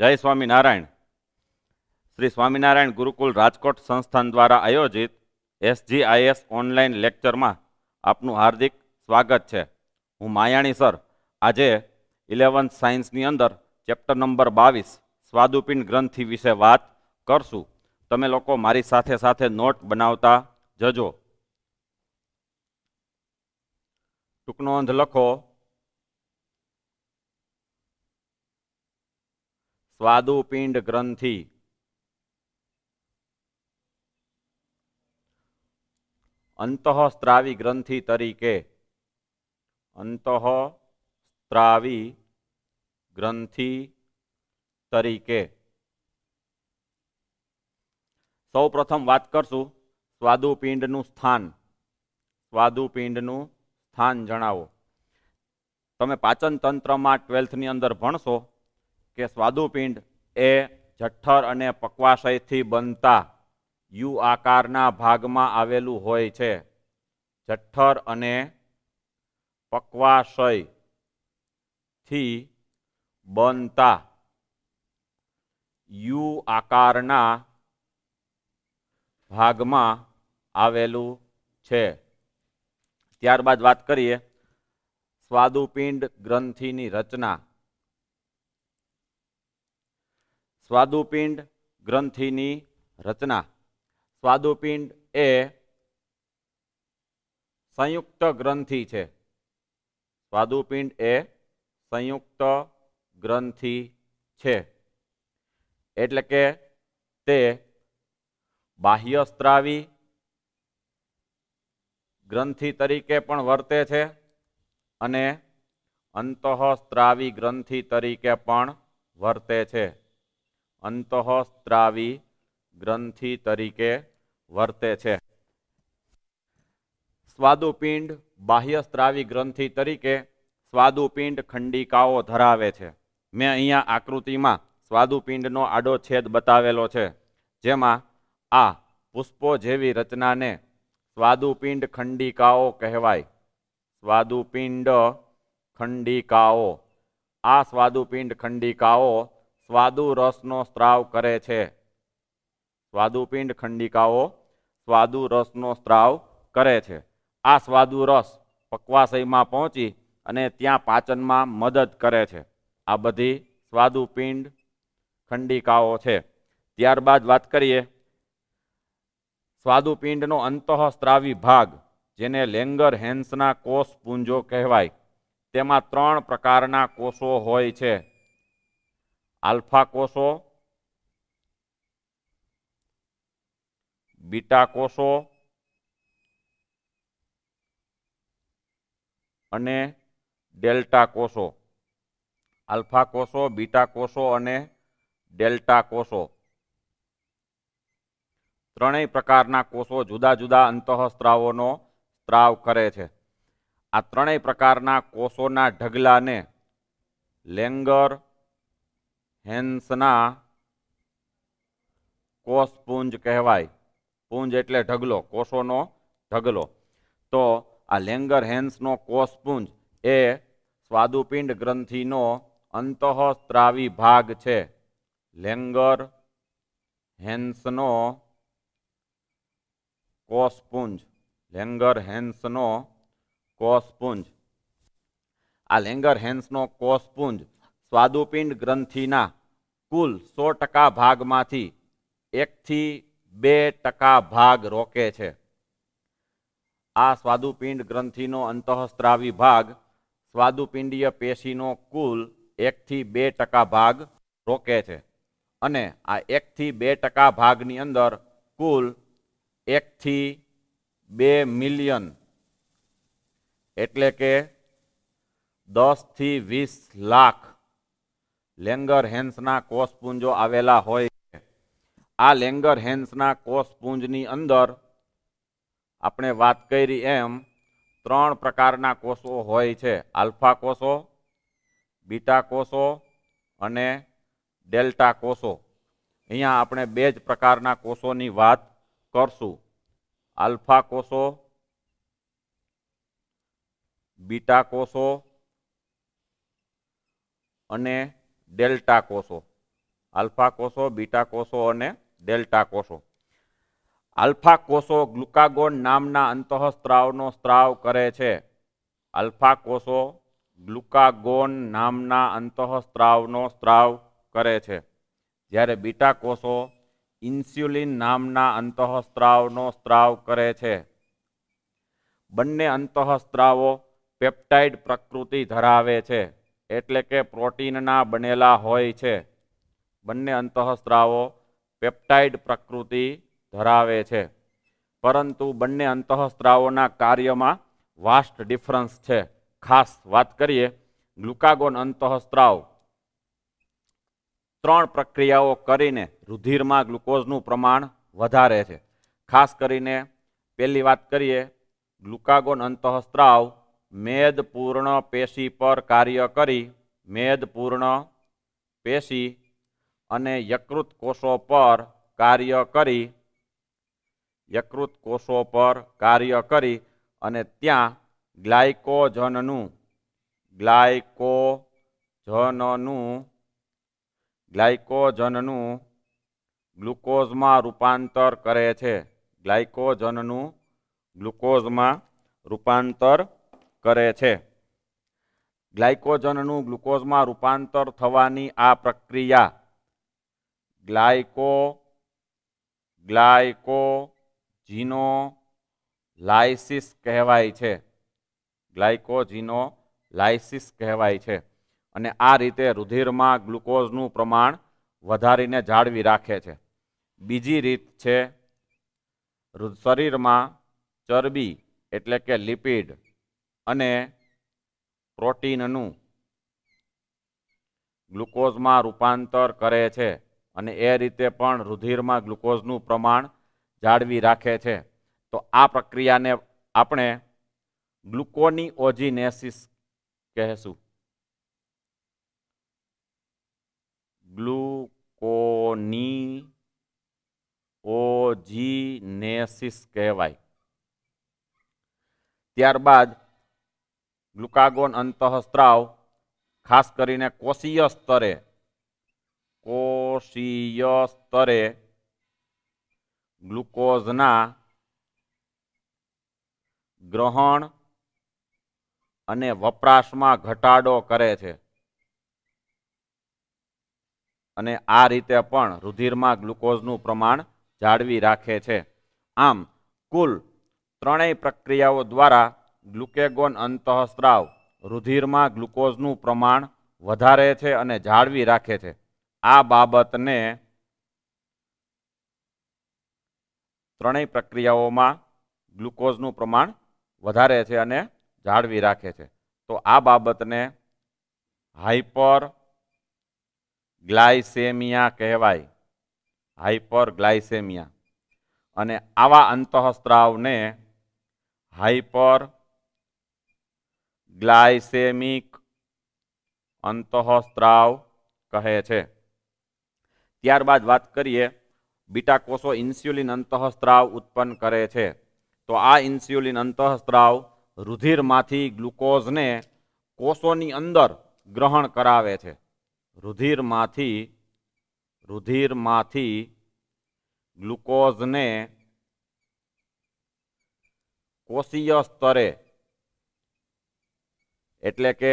जय स्वामीनारायण। श्री स्वामीनारायण गुरुकुल राजकोट संस्थान द्वारा आयोजित SGIS ऑनलाइन लेक्चर में आपनु हार्दिक स्वागत है। हूँ मायाणी सर आज 11 साइंस नी अंदर चेप्टर नंबर 22 स्वादुपिंड ग्रंथि विषे बात करशू। तमे लोको मारी साथे साथे नोट बनावता जजो। टूक नोंध लखो स्वादुपिंड ग्रंथि। अंतःस्रावी ग्रंथि तरीके सौ प्रथम बात करशू स्वादुपिंडनु स्थान। स्वादुपिंडनु स्थान जणावो। तमे पाचन तंत्र में 12th नी अंदर भणशो के स्वादुपिंड ए जठर अने पक्वाशयथी बनता यू आकारना भागमां आवेलू होय छे। जठर अने पक्वाशयथी बनता यू आकारना भागमां आवेलू छे। त्यारबाद बात करिए स्वादुपिंड ग्रंथि नी रचना। स्वादुपिंड ग्रंथि नी रचना। स्वादुपिंड ए संयुक्त ग्रंथि छे। स्वादुपिंड ए संयुक्त ग्रंथि छे एटले के ते बाह्यस्त्रावी ग्रंथि तरीके पण वर्ते छे अने अंतःस्रावी ग्रंथि तरीके पण वर्ते छे। अंतःस्रावी ग्रंथि तरीके वर्ते छे। स्वादुपिंड बाह्यस्रावी ग्रंथि तरीके स्वादुपिंड खंडिकाओ धरावे छे। मैं अहींया आकृतिमां स्वादुपिंडनो आडो छेद बतावेलो छे जेमां आ पुष्पो जेवी रचनाने स्वादुपिंड खंडिकाओ कहवाय। स्वादुपिंड खंडिकाओ। आ स्वादुपिंड खंडिकाओ स्वादु रसनो स्त्राव करे छे। स्वादुपिंड खंडिकाओ स्वादु रसनो स्त्राव करे छे। आ स्वादु रस पक्वाशयमां पहोंची अने त्यां पाचनमां मदद करे छे। आ बधी स्वादुपिंड खंडिकाओ छे। त्यारबाद वात करिए स्वादुपिंडनो अंतःस्रावी भाग जेने लेंगरहेन्सना कोष पूंजो कहवाय। तेमां 3 प्रकारना कोषो होय छे। आल्फा कोषो, बीटा कोषो अने डेल्टा कोषो। आल्फा कोषो, बीटा कोषो अने डेल्टा कोषो। ત્રણેય પ્રકારના કોષો જુદા જુદા અંતઃસ્ત્રાવોનો સ્ત્રાવ કરે છે। આ ત્રણેય પ્રકારના કોષોના ઢગલાને લેંગરહેન્સના કોષપુંજ કહેવાય। પુંજ એટલે ઢગલો, કોષોનો ઢગલો। તો આ લેંગરહેન્સનો કોષપુંજ એ સ્વાદુપિંડ ગ્રંથિનો અંતઃસ્ત્રાવી ભાગ છે। લેંગરહેન્સનો कोषपुंज, लेंगरहेन्सनो कोषपुंज। आ लेंगरहेन्सनो कोषपुंज स्वादुपिंड ग्रंथिना कुल 100% भाग मांथी 1 થી 2% भाग रोके छे। आ स्वादुपिंड ग्रंथिनो अंतःस्रावी भाग स्वादुपिंडीय पेशीनो कुल 1 થી 2% भाग रोके छे अने आ 1 થી 2% भागनी अंदर कुल 1 થી 2 મિલિયન એટલે કે 10 થી 20 લાખ લેંગરહેન્સના કોષપુંજો આવેલા હોય છે। આ લેંગરહેન્સના કોષપુંજની અંદર આપણે વાત કરી એમ 3 પ્રકારના કોષો હોય છે। આલ્ફા કોષો, બીટા કોષો અને ડેલ્ટા કોષો। અહીંયા આપણે 2 જ પ્રકારના કોષોની વાત करशू। आल्फा कोषो, बीटा कोषो अने डेल्टा कोषो। આલ્ફા કોષો, બીટા કોષો અને ડેલ્ટા કોષો। આલ્ફા કોષો ગ્લુકાગોન નામના અંતઃસ્ત્રાવનો સ્ત્રાવ કરે છે। આલ્ફા કોષો ગ્લુકાગોન નામના અંતઃસ્ત્રાવનો સ્ત્રાવ કરે છે, જ્યારે બીટા કોષો ઇન્સ્યુલિન નામના અંતઃસ્ત્રાવનો સ્ત્રાવ કરે છે। બંને અંતઃસ્ત્રાવો પેપ્ટાઇડ પ્રકૃતિ ધરાવે છે, એટલે કે પ્રોટીનના બનેલા હોય છે। બંને અંતઃસ્ત્રાવો પેપ્ટાઇડ પ્રકૃતિ ધરાવે છે, પરંતુ બંને અંતઃસ્ત્રાવોના કાર્યમાં વાસ્ટ ડિફરન્સ છે। ખાસ વાત કરીએ, ગ્લુકાગોન અંતઃસ્ત્રાવ 3 પ્રક્રિયાઓ કરીને રુધિરમાં ગ્લુકોઝનું પ્રમાણ વધારે છે। ખાસ કરીને પહેલી વાત કરીએ, ગ્લુકાગોન અંતઃસ્ત્રાવ મેદપૂર્ણ પેશી પર કાર્ય કરી મેદપૂર્ણ પેશી અને યકૃત કોષો પર કાર્ય કરી અને ત્યાં ગ્લાયકોજનનું ગ્લુકોઝમાં રૂપાંતર કરે છે। ગ્લાયકોજનનું ગ્લુકોઝમાં રૂપાંતર થવાની આ પ્રક્રિયા ગ્લાયકોજિનોલાઇસિસ કહેવાય છે, અને આ રીતે રુધિરમાં ગ્લુકોઝનું પ્રમાણ વધારીને જાળવી રાખે છે। બીજી રીત છે, શરીરમાં ચરબી એટલે કે લિપિડ અને પ્રોટીનનું ગ્લુકોઝમાં રૂપાંતર કરે છે, અને એ રીતે પણ રુધિરમાં ગ્લુકોઝનું પ્રમાણ જાળવી રાખે છે। તો આ પ્રક્રિયાને આપણે ગ્લુકોનીઓજિનેસિસ કહેશું। ગ્લુકોનીઓજિનેસિસ કહેવાય। ત્યારબાદ ગ્લુકાગોન અંતઃસ્ત્રાવ ખાસ કરીને કોષીય સ્તરે ગ્લુકોઝના ગ્રહણ અને વપરાશમાં ઘટાડો કરે છે, અને આ રીતે પણ રુધિરમાં ગ્લુકોઝનું પ્રમાણ જાળવી રાખે છે। આમ કુલ ત્રણેય પ્રક્રિયાઓ દ્વારા ગ્લુકેગોન અંતઃસ્ત્રાવ રુધિરમાં ગ્લુકોઝનું પ્રમાણ વધારે છે અને જાળવી રાખે છે। આ બાબતને ત્રણેય પ્રક્રિયાઓમાં ગ્લુકોઝનું પ્રમાણ વધારે છે અને જાળવી રાખે છે, તો આ બાબતને હાઇપરગ્લાયસેમિયા કહેવાય, હાઇપરગ્લાયસેમિયા। અને આવા અંતઃસ્ત્રાવને હાઇપરગ્લાયસેમિક અંતઃસ્ત્રાવ કહે છે। ત્યારબાદ વાત કરીએ, બીટા કોષો ઇન્સ્યુલિન અંતઃસ્ત્રાવ ઉત્પન્ન કરે છે। તો આ ઇન્સ્યુલિન અંતઃસ્ત્રાવ રુધિરમાંથી ગ્લુકોઝને કોષોની અંદર ગ્રહણ કરાવે છે। રુધિરમાંથી ગ્લુકોઝને કોષીય સ્તરે એટલે કે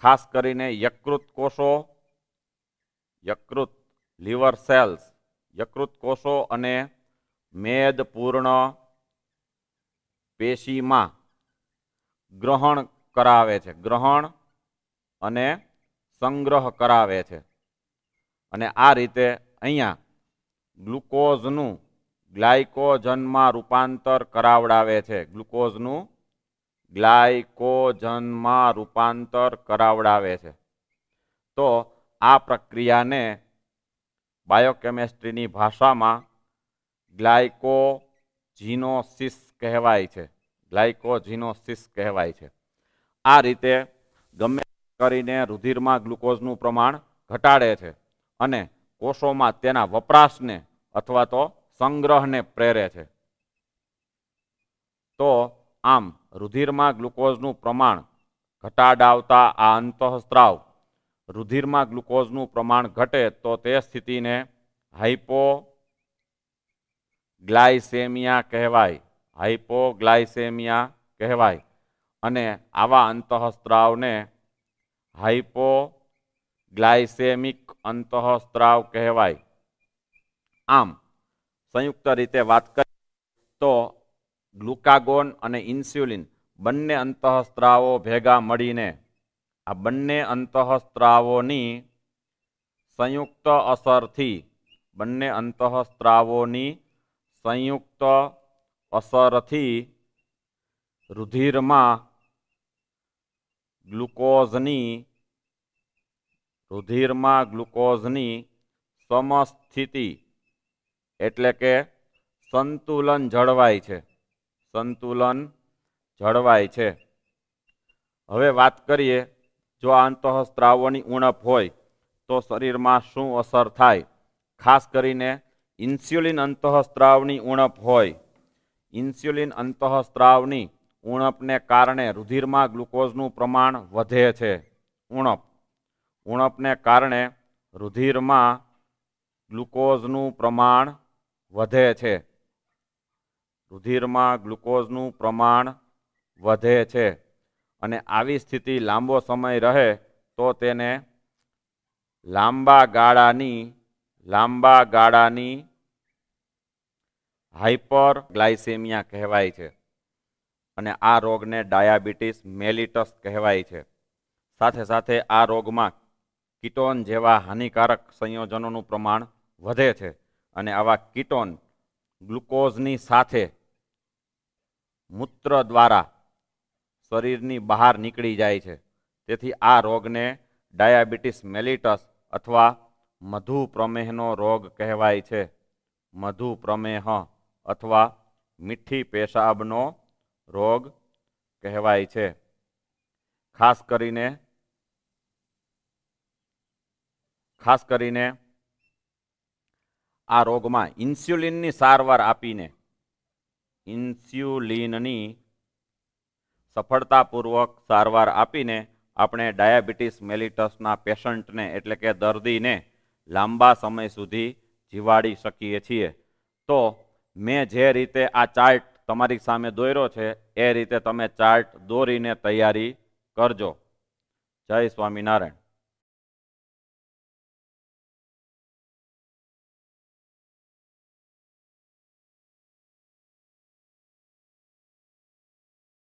ખાસ કરીને યકૃત કોષો, યકૃત લિવર સેલ્સ, યકૃત કોષો અને મેદપૂર્ણ પેશીમાં ગ્રહણ કરાવે છે, ગ્રહણ અને સંગ્રહ કરાવે છે। અને આ રીતે અહીંયા ગ્લુકોઝનું ગ્લાયકોજનમાં રૂપાંતર કરાવડાવે છે, તો આ પ્રક્રિયાને બાયોકેમિસ્ટ્રીની ભાષામાં ગ્લાયકોજિનોસિસ કહેવાય છે, આ રીતે ગમે કરીને રુધિરમાં ગ્લુકોઝનું પ્રમાણ ઘટાડે છે અને કોષોમાં તેના વપરાશને અથવા તો સંગ્રહને પ્રેરે છે। તો આમ રુધિરમાં ગ્લુકોઝનું પ્રમાણ ઘટાડાવતા આ અંતઃસ્ત્રાવ रुधिर में ग्लूकोजनु प्रमाण घटे तो स्थिति ने हाइपोग्लाइसेमिया कहवाय। हाइपोग्लाइसेमिया कहवाय अने आवा अंतःस्राव ने हाइपोग्लाइसेमिक अंतःस्राव कहवाय। आम संयुक्त रीते बात करें तो ग्लूकागोन अने इंस्युलिन बन्ने अंतःस्रावों भेगा मळीने आ बन्ने अंतःस्रावोनी संयुक्त असरथी बन्ने अंतःस्रावोनी संयुक्त असरथी रुधिर में ग्लूकोजनी समस्थिति एटले के संतुलन जळवाय छे। हवे बात करिए जो अंतःस्रावोनी उणप होय तो शरीर में शुं असर थाय। खास करीने इंस्युलिन अंतःस्रावनी उणप होय उणपने कारणे रुधिर में ग्लूकोजनु प्रमाण वधे छे। उणपने कारणे रुधिर में ग्लूकोजनु प्रमाण वधे छे। अने आवी स्थिति लांबो समय रहे तो तेने लांबा गाळानी हाइपरग्लाइसेमिया कहेवाय छे अने आ रोग ने डायाबीटीस मेलिटस कहवाय छे। साथे साथे आ रोग में कीटोन जेवा हानिकारक संयोजनों प्रमाण वधे छे अने आवा कीटोन ग्लूकोजनी साथे मूत्र द्वारा शरीरनी बहार निकली जाय छे। तेथी आ रोग ने डायाबीटीस मेलिटस अथवा मधुप्रमेहनो रोग कहवाय छे। मधुप्रमेह अथवा मीठी पेशाबनो रोग कहवाय छे। खास करीने आ रोग में इंस्युलिननी सारवार आपीने सफलतापूर्वक सारवार आपीने आपणे डायाबीटीस मेलिटसना पेशंट ने एटले के दर्दी ने लांबा समय सुधी जीवाड़ी शकीए छीए। तो मैं जे रीते आ चार्ट तमारी सामे दोर्यो छे ए रीते तमे चार्ट दौरीने तैयारी करजो। जय स्वामिनारायण।